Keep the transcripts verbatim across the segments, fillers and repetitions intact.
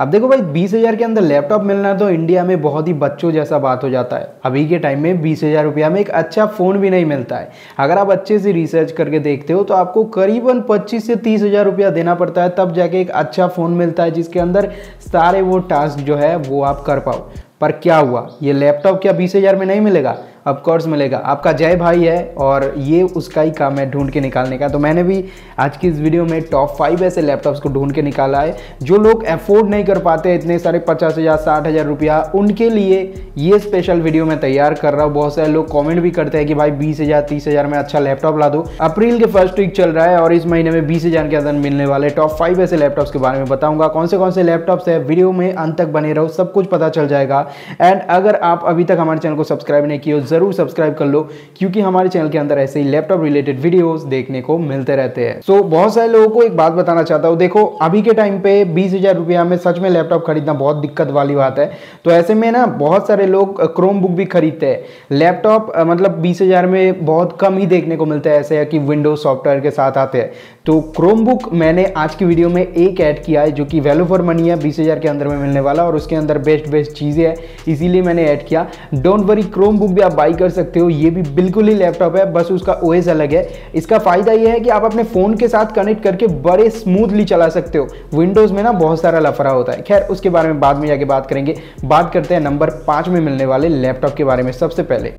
अब देखो भाई बीस हज़ार के अंदर लैपटॉप मिलना तो इंडिया में बहुत ही बच्चों जैसा बात हो जाता है। अभी के टाइम में बीस हज़ार रुपया में एक अच्छा फ़ोन भी नहीं मिलता है। अगर आप अच्छे से रिसर्च करके देखते हो तो आपको करीबन पच्चीस से तीस हज़ार रुपया देना पड़ता है, तब जाके एक अच्छा फ़ोन मिलता है जिसके अंदर सारे वो टास्क जो है वो आप कर पाओ। पर क्या हुआ, ये लैपटॉप क्या बीस हज़ार में नहीं मिलेगा? ऑफकोर्स मिलेगा। आपका जय भाई है और ये उसका ही काम है ढूंढ के निकालने का। तो मैंने भी आज की इस वीडियो में टॉप फाइव ऐसे लैपटॉप्स को ढूंढ के निकाला है जो लोग अफोर्ड नहीं कर पाते इतने सारे पचास हज़ार साठ हज़ार रुपया, उनके लिए ये स्पेशल वीडियो मैं तैयार कर रहा हूँ। बहुत सारे लोग कॉमेंट भी करते हैं कि भाई बीस हज़ार तीस हज़ार में अच्छा लैपटॉप ला दो। अप्रैल के फर्स्ट वीक चल रहा है और इस महीने में बीस हज़ार के अंदर मिलने वाले टॉप फाइव ऐसे लैपटॉप्स के बारे में बताऊँगा। कौन से कौन से लैपटॉप्स है, वीडियो में अंत तक बने रहो, सब कुछ पता चल जाएगा। एंड अगर आप अभी तक हमारे चैनल को सब्सक्राइब नहीं किए जरूर सब्सक्राइब कर लो, क्योंकि हमारे चैनल के अंदर ऐसे ही लैपटॉप रिलेटेड वीडियोस देखने को मिलते रहते हैं। सो so, बहुत सारे लोगों को एक बात बताना चाहता हूँ। देखो अभी के टाइम पे बीस हजार रुपया में सच में लैपटॉप खरीदना बहुत दिक्कत वाली बात है। तो ऐसे में ना बहुत सारे लोग क्रोमबुक भी खरीदते हैं। लैपटॉप मतलब बीस हजार में बहुत कम ही देखने को मिलता है ऐसे है कि विंडोज सॉफ्टवेयर के साथ आते हैं। तो क्रोमबुक मैंने आज की वीडियो में एक ऐड किया है जो कि वैल्यू फॉर मनी है, बीस हजार के अंदर में मिलने वाला और उसके अंदर बेस्ट बेस्ट चीज़ें हैं, इसीलिए मैंने ऐड किया। डोंट वरी, क्रोमबुक भी आप बाई कर सकते हो, ये भी बिल्कुल ही लैपटॉप है, बस उसका ओएस अलग है। इसका फायदा ये है कि आप अपने फ़ोन के साथ कनेक्ट करके बड़े स्मूथली चला सकते हो। विंडोज़ में ना बहुत सारा लफड़ा होता है, खैर उसके बारे में बाद में जाके बात करेंगे। बात करते हैं नंबर पाँच में मिलने वाले लैपटॉप के बारे में। सबसे पहले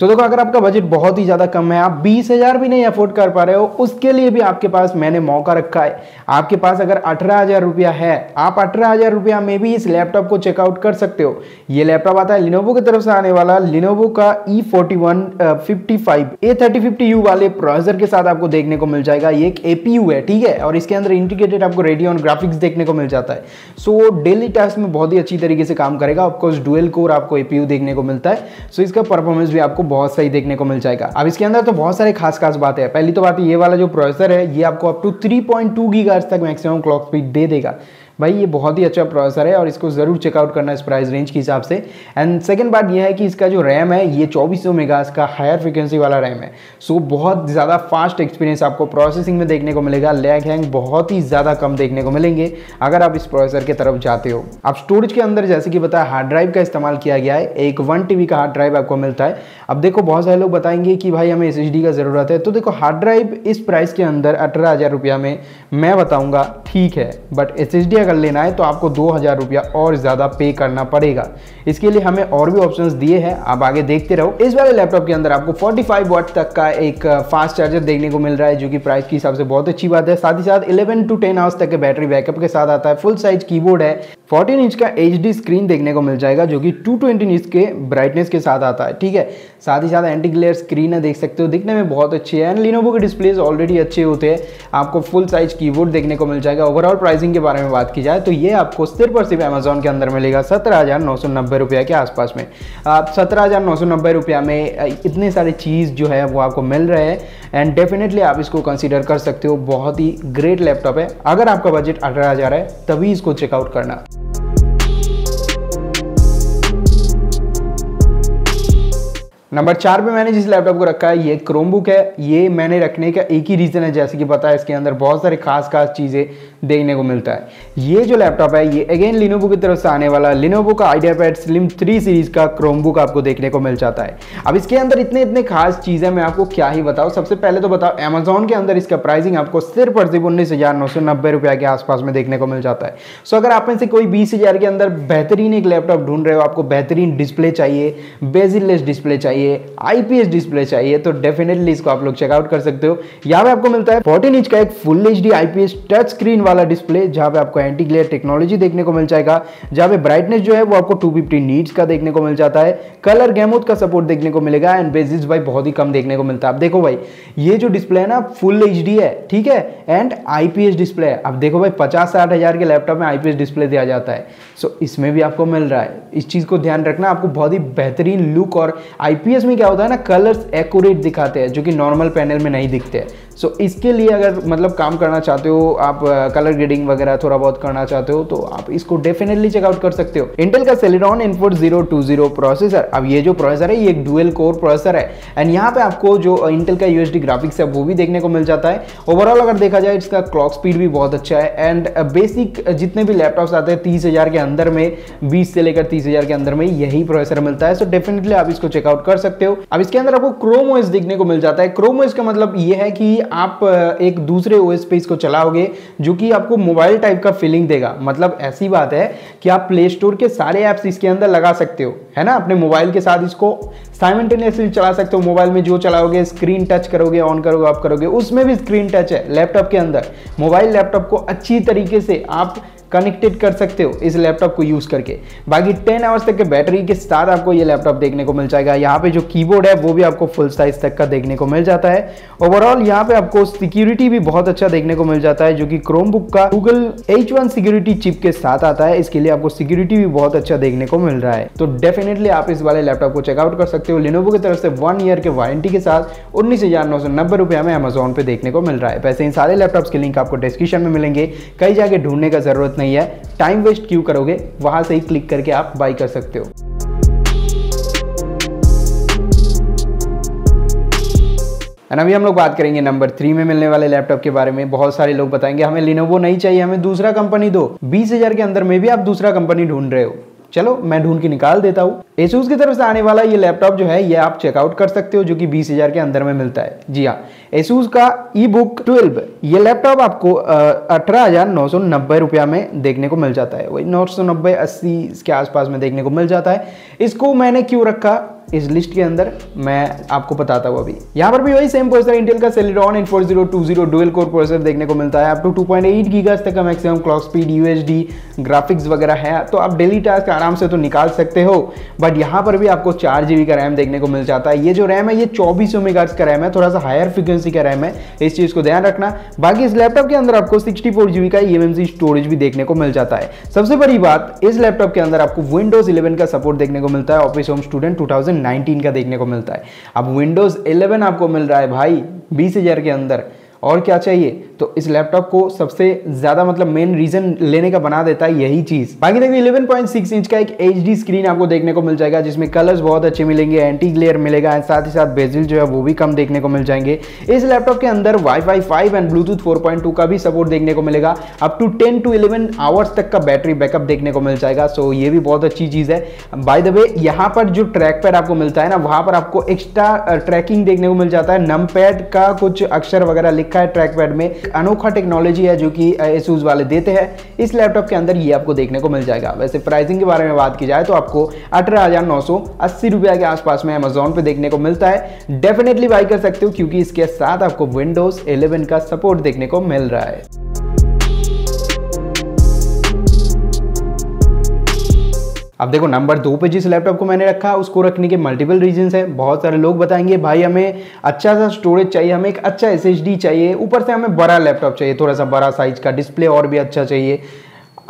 तो देखो, अगर आपका बजट बहुत ही ज़्यादा कम है, आप बीस हज़ार भी नहीं अफोर्ड कर पा रहे हो, उसके लिए भी आपके पास मैंने मौका रखा है। आपके पास अगर अठारह हज़ार रुपया है, आप अठारह हज़ार रुपया में भी इस लैपटॉप को चेकआउट कर सकते हो। ये लैपटॉप आता है Lenovo की तरफ से आने वाला, Lenovo का E forty one fifty five A thirty fifty U वाले प्रोसेसर के साथ आपको देखने को मिल जाएगा। ये एक A P U है, ठीक है, और इसके अंदर इंटीग्रेटेड आपको Radeon ग्राफिक्स देखने को मिल जाता है। सो डेली टास्क में बहुत ही अच्छी तरीके से काम करेगा। ऑफकोर्स डुअल कोर आपको A P U देखने को मिलता है, सो इसका परफॉर्मेंस भी आपको बहुत सही देखने को मिल जाएगा। अब इसके अंदर तो बहुत सारे खास खास बातें हैं। पहली तो बात ये वाला जो प्रोसेसर है ये आपको up to three point two gigahertz तक मैक्सिमम क्लॉक स्पीड दे देगा। भाई ये बहुत ही अच्छा प्रोसेसर है और इसको ज़रूर चेकआउट करना इस प्राइस रेंज के हिसाब से। एंड सेकंड बात यह है कि इसका जो रैम है ये चौबीस सौ मेगाहर्ट्ज का हायर फ्रिक्वेंसी वाला रैम है। सो बहुत ज़्यादा फास्ट एक्सपीरियंस आपको प्रोसेसिंग में देखने को मिलेगा। लैग हैंग बहुत ही ज़्यादा कम देखने को मिलेंगे अगर आप इस प्रोसेसर की तरफ जाते हो। अब स्टोरेज के अंदर जैसे कि बताया हार्ड ड्राइव का इस्तेमाल किया गया है, एक वन टी बी का हार्ड ड्राइव आपको मिलता है। अब देखो बहुत सारे लोग बताएंगे कि भाई हमें एस एस डी का ज़रूरत है, तो देखो हार्ड ड्राइव इस प्राइस के अंदर अठारह हज़ार रुपया में मैं बताऊँगा ठीक है, बट एस एस डी अगर लेना है तो आपको दो हज़ार रुपया और ज़्यादा पे करना पड़ेगा। इसके लिए हमें और भी ऑप्शंस दिए हैं, आप आगे देखते रहो। इस वाले लैपटॉप के अंदर आपको पैंतालीस वाट तक का एक फास्ट चार्जर देखने को मिल रहा है जो कि प्राइस के हिसाब से बहुत अच्छी बात है। साथ ही साथ इलेवन टू टेन आवर्स तक के बैटरी बैकअप के साथ आता है। फुल साइज कीबोर्ड है, फोर्टीन इंच का एचडी स्क्रीन देखने को मिल जाएगा जो कि टू ट्वेंटी निट्स के ब्राइटनेस के साथ आता है, ठीक है। साथ ही साथ एंटी ग्लेयर स्क्रीन है, देख सकते हो, दिखने में बहुत अच्छी है। एंड Lenovo के डिस्प्लेज ऑलरेडी अच्छे होते हैं, आपको फुल साइज कीबोर्ड देखने को मिल जाएगा। ओवरऑल प्राइसिंग के बारे में बात की जाए तो ये आपको सिर्फ और सिर्फ अमेजोन के अंदर मिलेगा सत्रह हज़ार नौ सौ नब्बे रुपया के आसपास में। आप सत्रह हज़ार नौ सौ नब्बे रुपया में इतने सारी चीज़ जो है वो आपको मिल रहे हैं एंड डेफिनेटली आप इसको कंसिडर कर सकते हो। बहुत ही ग्रेट लैपटॉप है। अगर आपका बजट अठारह हज़ार है तभी इसको चेकआउट करना। नंबर चार पे मैंने जिस लैपटॉप को रखा है ये क्रोमबुक है। ये मैंने रखने का एक ही रीज़न है, जैसे कि पता है इसके अंदर बहुत सारे खास खास चीज़ें देखने को मिलता है। ये जो लैपटॉप है ये अगेन Lenovo की तरफ से आने वाला Lenovo का आइडियापैड स्लिम थ्री सीरीज़ का क्रोमबुक आपको देखने को मिल जाता है। अब इसके अंदर इतने इतने खास चीज़ें मैं आपको क्या ही बताऊँ। सबसे पहले तो बताओ अमेजोन के अंदर इसका प्राइसिंग आपको सिर्फ और सिर्फ उन्नीस हज़ार नौ सौ नब्बे रुपया के आसपास में देखने को मिल जाता है। सो अगर आप में से कोई बीस हज़ार के अंदर बेहतरीन एक लैपटॉप ढूंढ रहे हो, आपको बेहतरीन डिस्प्ले चाहिए, बेजिललेस डिस्प्ले चाहिए, आईपीएस डिस्प्ले चाहिए, तो डेफिनेटली इसको आप लोग चेकआउट कर सकते हो। यहाँ पे आपको मिलता है चौदह इंच का एक full HD IPS touch screen वाला डिस्प्ले, जहाँ पे आपको एंटी ग्लेयर टेक्नोलॉजी देखने को मिल जाएगा, जहाँ पे ब्राइटनेस जो है वो आपको टू फिफ्टी नीट्स का देखने को मिल जाता है, कलर गैमोड का सपोर्ट देखने को मिलेगा एंड बेजिस भाई बहुत ही कम देखने को मिलता है। अब देखो भाई ये जो डिस्प्ले है ना फुल एचडी है, ठीक है, एंड आईपीएस डिस्प्ले है। अब देखो भाई पचास साठ हजार के लैपटॉप में आईपीएस डिस्प्ले दिया जाता है, सो इसमें भी आपको मिल रहा है। इस चीज को ध्यान रखना, आपको बहुत ही बेहतरीन लुक और आईपीएस में क्या होता है ना कलर्स एक्यूरेट दिखाते हैं जो कि नॉर्मल पैनल में नहीं दिखते हैं। सो so, इसके लिए अगर मतलब काम करना चाहते हो आप, कलर ग्रेडिंग वगैरह थोड़ा बहुत करना चाहते हो तो आप इसको डेफिनेटली चेकआउट कर सकते हो। इंटेल का Celeron N four zero two zero processor, अब ये जो प्रोसेसर है ये एक डुअल कोर प्रोसेसर है एंड यहाँ पे आपको जो इंटेल का यूएसडी ग्राफिक्स है वो भी देखने को मिल जाता है। ओवरऑल अगर देखा जाए इसका क्लॉक स्पीड भी बहुत अच्छा है एंड बेसिक जितने भी लैपटॉप्स आते हैं तीस हजार के अंदर में, बीस से लेकर तीस हजार के अंदर में यही प्रोसेसर मिलता है। सो so, डेफिनेटली आप इसको चेकआउट कर सकते हो। अब इसके अंदर आपको क्रोम ओएस देखने को मिल जाता है। क्रोम ओएस का मतलब ये है कि आप एक दूसरे ओएस पे इसको चलाओगे जो कि आपको मोबाइल टाइप का फीलिंग देगा। मतलब ऐसी बात है कि आप प्ले स्टोर के सारे ऐप्स इसके अंदर लगा सकते हो, है ना, अपने मोबाइल के साथ इसको साइमल्टेनियसली चला सकते हो। मोबाइल में जो चलाओगे, स्क्रीन टच करोगे, ऑन करोगे, ऑफ करोगे, उसमें भी स्क्रीन टच है। लैपटॉप के अंदर मोबाइल लैपटॉप को अच्छी तरीके से आप कनेक्टेड कर सकते हो इस लैपटॉप को यूज़ करके। बाकी टेन आवर्स तक के बैटरी के साथ आपको ये लैपटॉप देखने को मिल जाएगा। यहाँ पे जो कीबोर्ड है वो भी आपको फुल साइज तक का देखने को मिल जाता है। ओवरऑल यहाँ पे आपको सिक्योरिटी भी बहुत अच्छा देखने को मिल जाता है जो कि क्रोमबुक का Google H one security chip के साथ आता है, इसके लिए आपको सिक्योरिटी भी बहुत अच्छा देखने को मिल रहा है। तो डेफिनेटली आप इस वाले लैपटॉप को चेकआउट कर सकते हो। Lenovo की तरफ से वन ईयर के वारंटी के साथ उन्नीस हजार नौ सौ नब्बे रुपया में अमेजोन पे देखने को मिल रहा है। वैसे इन सारे लैपटॉप्स के लिंक आपको डिस्क्रिप्शन में मिलेंगे, कहीं जाके ढूंढने का जरूरत नहीं है। टाइम वेस्ट क्यों करोगे, वहां से ही क्लिक करके आप बाय कर सकते हो। और अभी हम लोग बात करेंगे नंबर थ्री में मिलने वाले लैपटॉप के बारे में। बहुत सारे लोग बताएंगे हमें Lenovo नहीं चाहिए, हमें दूसरा कंपनी दो। बीस हजार के अंदर में भी आप दूसरा कंपनी ढूंढ रहे हो, चलो मैं ढूंढ के निकाल देता हूँ। Asus की तरफ से आने वाला ये लैपटॉप जो है ये आप चेकआउट कर सकते हो जो कि बीस हजार के अंदर में मिलता है। जी हाँ, Asus का ईबुक ट्वेल्व ये लैपटॉप आपको अठारह हजार नौ सौ नब्बे रुपया में देखने को मिल जाता है। वही नौ सौ नब्बे अस्सी के आसपास में देखने को मिल जाता है। इसको मैंने क्यों रखा इस लिस्ट के अंदर, मैं आपको बताता हूँ। अभी यहाँ पर भी वही सेम प्रोसेसर इंटेल का Celeron N four zero two zero dual core processor देखने को मिलता है। आप to two point eight gigahertz तक का maximum clock speed, UHD graphics वगैरह है, तो आप डेली टास्क आराम से तो निकाल सकते हो। बट यहाँ पर भी आपको चार जीबी का रैम देखने को मिल जाता है। ये जो रैम है ये चौबीस सौ मेगाहर्ट्ज़ का रैम है, थोड़ा सा हायर फ्रिक्वेंसी का रैम है, इस चीज़ को ध्यान रखना। बाकी इस लैपटॉप के अंदर आपको सिक्सटी फोर जीबी का ईएमएमसी स्टोरेज भी देखने को मिल जाता है। सबसे बड़ी बात, इस लैपटॉप के अंदर आपको विंडोज इलेवन का सपोर्ट देखने को मिलता है। Office home student two thousand nineteen का देखने को मिलता है। अब विंडोज इलेवन आपको मिल रहा है भाई बीस हजार के अंदर, और क्या चाहिए। तो इस लैपटॉप को सबसे ज्यादा मतलब मेन रीजन लेने का बना देता है यही चीज। बाकी देखिए इलेवन पॉइंट सिक्स इंच का एक एचडी स्क्रीन आपको देखने को मिल जाएगा जिसमें कलर्स बहुत अच्छे मिलेंगे, एंटी ग्लेयर मिलेगा, साथ ही साथ बेजिल जो है वो भी कम देखने को मिल जाएंगे। इस लैपटॉप के अंदर WiFi five and Bluetooth four point two का भी सपोर्ट देखने को मिलेगा। Up to ten to eleven hours तक का बैटरी बैकअप देखने को मिल जाएगा। सो ये भी बहुत अच्छी चीज है। बाय द वे, यहाँ पर जो ट्रैक पैड आपको मिलता है ना, वहां पर आपको एक्स्ट्रा ट्रैकिंग देखने को मिल जाता है। नम पैड का कुछ अक्षर वगैरह लिखा है ट्रैक पैड में। अनोखा टेक्नोलॉजी है जो कि Asus वाले देते हैं। इस लैपटॉप के अंदर ये आपको देखने को मिल जाएगा। वैसे प्राइसिंग के बारे में बात की जाए तो आपको अठारह हजार नौ सौ अस्सी रुपया के आसपास में Amazon पे देखने को मिलता है। डेफिनेटली बाय कर सकते हो क्योंकि इसके साथ आपको विंडोज इलेवन का सपोर्ट देखने को मिल रहा है। अब देखो नंबर दो पे जिस लैपटॉप को मैंने रखा, उसको रखने के मल्टीपल रीजंस हैं। बहुत सारे लोग बताएंगे भाई हमें अच्छा सा स्टोरेज चाहिए, हमें एक अच्छा एसएसडी चाहिए, ऊपर से हमें बड़ा लैपटॉप चाहिए, थोड़ा सा बड़ा साइज का, डिस्प्ले और भी अच्छा चाहिए।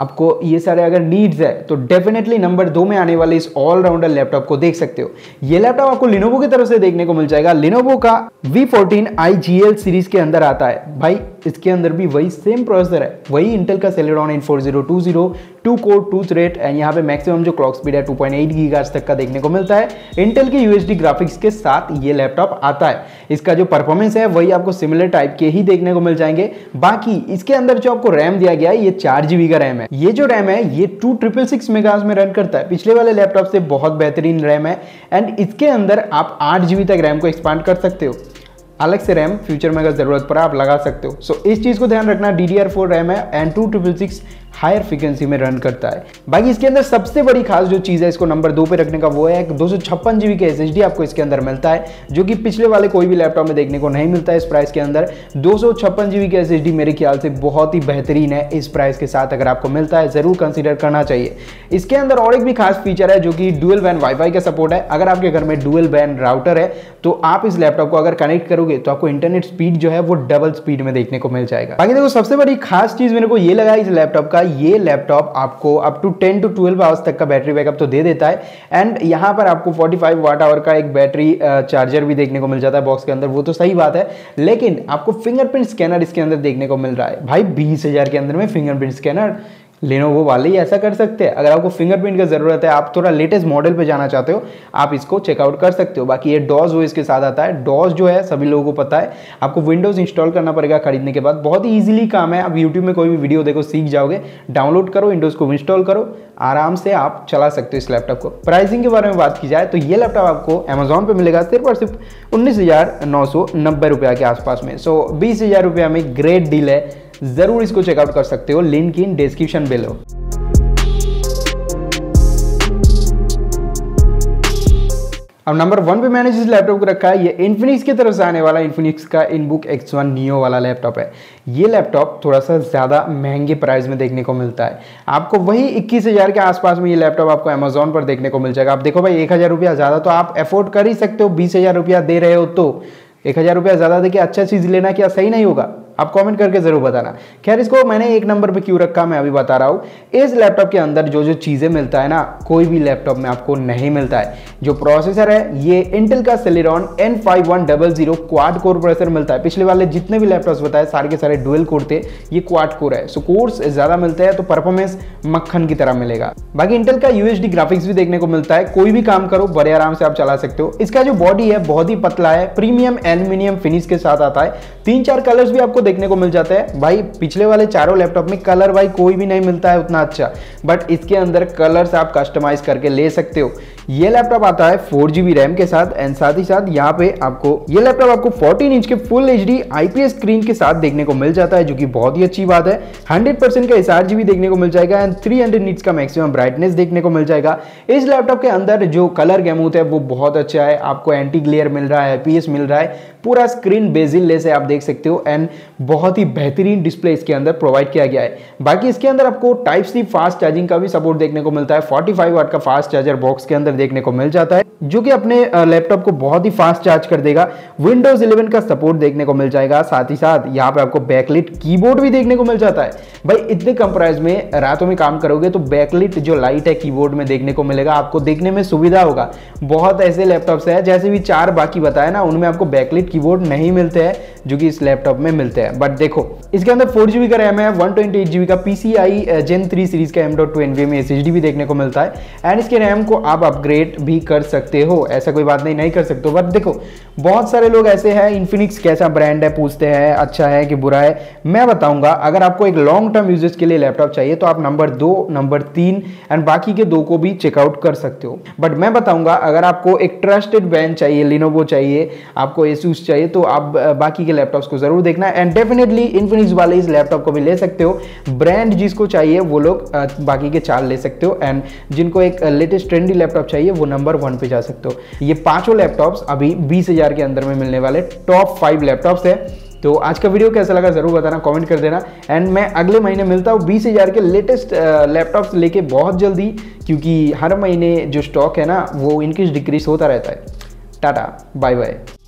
आपको ये सारे अगर नीड्स है तो डेफिनेटली नंबर दो में आने वाले इस ऑलराउंडर लैपटॉप को देख सकते हो। ये लैपटॉप आपको Lenovo की तरफ से देखने को मिल जाएगा। Lenovo का V fourteen I G L series के अंदर आता है। भाई इसके अंदर भी वही सेम प्रोसेसर है, वही इंटेल का Celeron N four zero two zero, two core two thread, and यहाँ पे मैक्सिमम जो क्लॉक स्पीड है टू पॉइंट एट गीगाहर्ट्ज़ तक का देखने को मिलता है। इंटेल के यूएसडी ग्राफिक्स के साथ ये लैपटॉप आता है। इसका जो परफॉर्मेंस है वही आपको सिमिलर टाइप के ही देखने को मिल जाएंगे। बाकी इसके अंदर जो आपको रैम दिया गया है ये चार जीबी का रैम है। ये जो रैम है ये टू ट्रिपल सिक्स मेगाहर्ट्ज़ में रन करता है। पिछले वाले लैपटॉप से बहुत बेहतरीन रैम है एंड इसके अंदर आप आठ जीबी तक रैम को एक्सपांड कर सकते हो। अलग से रैम फ्यूचर में अगर ज़रूरत पड़ा आप लगा सकते हो। सो so, इस चीज़ को ध्यान रखना। D D R four RAM है and two triple six higher frequency में रन करता है। बाकी इसके अंदर सबसे बड़ी खास जो चीज़ है इसको नंबर दो पे रखने का वो है दो सौ छप्पन जीबी के एसएसडी आपको इसके अंदर मिलता है जो कि पिछले वाले कोई भी लैपटॉप में देखने को नहीं मिलता है। इस प्राइस के अंदर दो सौ छप्पन जीबी के एसएसडी मेरे ख्याल से बहुत ही बेहतरीन है। इस प्राइस के साथ अगर आपको मिलता है ज़रूर कंसिडर करना चाहिए। इसके अंदर और एक भी खास फीचर है जो कि डुअल वैन वाईफाई का सपोर्ट है। अगर आपके घर में डुअल वैन राउटर है तो आप इस लैपटॉप को अगर कनेक्ट करोगे तो आपको इंटरनेट स्पीड जो है वो डबल स्पीड में देखने को मिल जाएगा। बाकी देखो सबसे बड़ी खास चीज़ मेरे को ये लगा इस लैपटॉप का, ये लैपटॉप आपको up to ten to twelve hours तक का बैटरी बैकअप तो दे देता है। एंड यहाँ पर आपको पैंतालीस वाट आवर का एक बैटरी चार्जर भी देखने को मिल जाता है बॉक्स के अंदर, वो तो सही बात है, लेकिन आपको फिंगरप्रिंट स्कैनर इसके अंदर देखने को मिल रहा है। भाई बीस हज़ार के अंदर में फिंगरप्रिंट स्कैनर, लेनोवो वाले ही ऐसा कर सकते हैं। अगर आपको फिंगरप्रिंट की ज़रूरत है, आप थोड़ा लेटेस्ट मॉडल पे जाना चाहते हो, आप इसको चेकआउट कर सकते हो। बाकी ये डॉज वो इसके साथ आता है। डॉज जो है सभी लोगों को पता है, आपको विंडोज़ इंस्टॉल करना पड़ेगा खरीदने के बाद। बहुत ही ईजिली काम है, आप यूट्यूब में कोई भी वीडियो देखो सीख जाओगे, डाउनलोड करो, विंडोज़ को इंस्टॉल करो, आराम से आप चला सकते हो इस लैपटॉप को। प्राइसिंग के बारे में बात की जाए तो ये लैपटॉप आपको अमेजोन पर मिलेगा सिर्फ और सिर्फ उन्नीस हज़ार नौ सौ नब्बे रुपये के आसपास में। सो बीस हज़ार रुपये में ग्रेट डील है, ज़रूर इसको चेकआउट कर सकते हो, लिंक इन डिस्क्रिप्शन बिलो। अब नंबर वन पे मैंने जिस लैपटॉप को रखा है ये इन्फिनिक्स की तरफ से आने वाला इन्फिनिक्स का इनबुक एक्स वन नियो वाला लैपटॉप है। ये लैपटॉप थोड़ा सा ज़्यादा महंगे प्राइस में देखने को मिलता है, आपको वही इक्कीस हज़ार के आसपास में ये लैपटॉप आपको अमेजोन पर देखने को मिल जाएगा। आप देखो भाई एक हज़ार रुपया ज़्यादा तो आप अफोर्ड कर ही सकते हो, बीस हज़ार रुपया दे रहे हो तो एक हज़ार रुपया ज़्यादा देके अच्छा चीज़ लेना क्या सही नहीं होगा? आप कमेंट करके ज़रूर बताना। खैर इसको मैंने एक नंबर पे क्यों रखा मैं अभी बता रहा हूँ। इस लैपटॉप के अंदर जो जो चीज़ें मिलता है ना, कोई भी लैपटॉप में आपको नहीं मिलता है। जो प्रोसेसर है ये इंटेल का Celeron N five one double zero quad core processor मिलता है। पिछले वाले जितने भी लैपटॉप्स बताए सारे के सारे डुअल कोर थे, ये क्वाड कोर है। सो कोर्स ज़्यादा मिलता है तो परफॉर्मेंस मक्खन की तरह मिलेगा। बाकी इंटेल का यू एच डी ग्राफिक्स भी देखने को मिलता है, कोई भी काम करो बड़े आराम से आप चला सकते हो। इसका जो बॉडी है बहुत ही पतला है, प्रीमियम एल्यूमिनियम फिनिश के साथ आता है। तीन चार कलर्स भी आपको देखने को मिल जाता है। भाई पिछले वाले चारों लैपटॉप में कलर भाई कोई भी नहीं मिलता है उतना अच्छा, बट इसके अंदर कलर्स आप कस्टमाइज करके ले सकते हो। ये लैपटॉप आता है फोर जीबी रैम के साथ एंड साथ ही साथ यहाँ पे आपको ये लैपटॉप आपको फोर्टीन इंच के full H D IPS screen के साथ देखने को मिल जाता है, जो कि बहुत ही अच्छी बात है। हंड्रेड परसेंट का एसआरजीबी देखने को मिल जाएगा एंड थ्री हंड्रेड निट्स का मैक्सिमम ब्राइटनेस देखने को मिल जाएगा। इस लैपटॉप के अंदर जो कलर गैमूथ है वो बहुत अच्छा है, आपको एंटी ग्लेयर मिल रहा है, आईपीएस मिल रहा है, पूरा स्क्रीन बेजिल लेस है आप देख सकते हो एंड बहुत ही बेहतरीन डिस्प्ले इसके अंदर प्रोवाइड किया गया है। बाकी इसके अंदर आपको टाइप सी फास्ट चार्जिंग का भी सपोर्ट देखने को मिलता है। पैंतालीस वाट का फास्ट चार्जर बॉक्स के अंदर देखने को मिल जाता है, जो कि अपने लैपटॉप को बहुत ही फास्ट चार्ज कर देगा। विंडोज इलेवन का सपोर्ट देखने को मिल जाएगा, साथ ही साथ यहाँ पे आपको बैकलिट कीबोर्ड भी देखने को मिल जाता है। भाई इतने कम प्राइस में रातों में काम करोगे तो बैकलिट जो लाइट है कीबोर्ड में देखने को मिलेगा, आपको देखने में सुविधा होगा। बहुत ऐसे लैपटॉप्स है जैसे भी चार बाकी बताया ना, उनमें आपको बैकलिट कीबोर्ड नहीं मिलते हैं जो कि इस लैपटॉप में मिलते हैं। बट देखो इसके अंदर फोर जीबी का रैम है, वन ट्वेंटी एट जीबी का पीसीआई जेन थ्री सीरीज का M dot two NVMe SSD भी देखने को मिलता है एंड इसके रैम को आप अपग्रेड भी कर सकते हो, ऐसा कोई बात नहीं नहीं कर सकते हो। बट देखो बहुत सारे लोग ऐसे हैं, इन्फिनिक्स कैसा ब्रांड है पूछते हैं, अच्छा है कि बुरा है। मैं बताऊंगा, अगर आपको एक लॉन्ग टर्म यूजेज के लिए लैपटॉप चाहिए तो आप नंबर दो, नंबर तीन एंड बाकी के दो को भी चेकआउट कर सकते हो। बट मैं बताऊंगा, अगर आपको एक ट्रस्टेड ब्रांड चाहिए, लिनोवो चाहिए, आपको एसूस चाहिए, तो आप बाकी के लैपटॉप्स को जरूर देखना एंड डेफिनेटली इन्फिनिक्स वाले इस लैपटॉप को भी ले सकते हो। ब्रांड जिसको चाहिए वो लोग बाकी के चार ले सकते हो एंड जिनको एक लेटेस्ट ट्रेंडी लैपटॉप चाहिए वो नंबर वन पे जा सकते हो। ये पांचों लैपटॉप्स अभी बीस हजार के अंदर में मिलने वाले टॉप फाइव लैपटॉप्स है। तो आज का वीडियो कैसा लगा जरूर बताना, कमेंट कर देना एंड मैं अगले महीने मिलता हूँ बीस हज़ार के लेटेस्ट लैपटॉप्स लेके बहुत जल्दी, क्योंकि हर महीने जो स्टॉक है ना वो इंक्रीज डिक्रीज होता रहता है। Tata bye bye.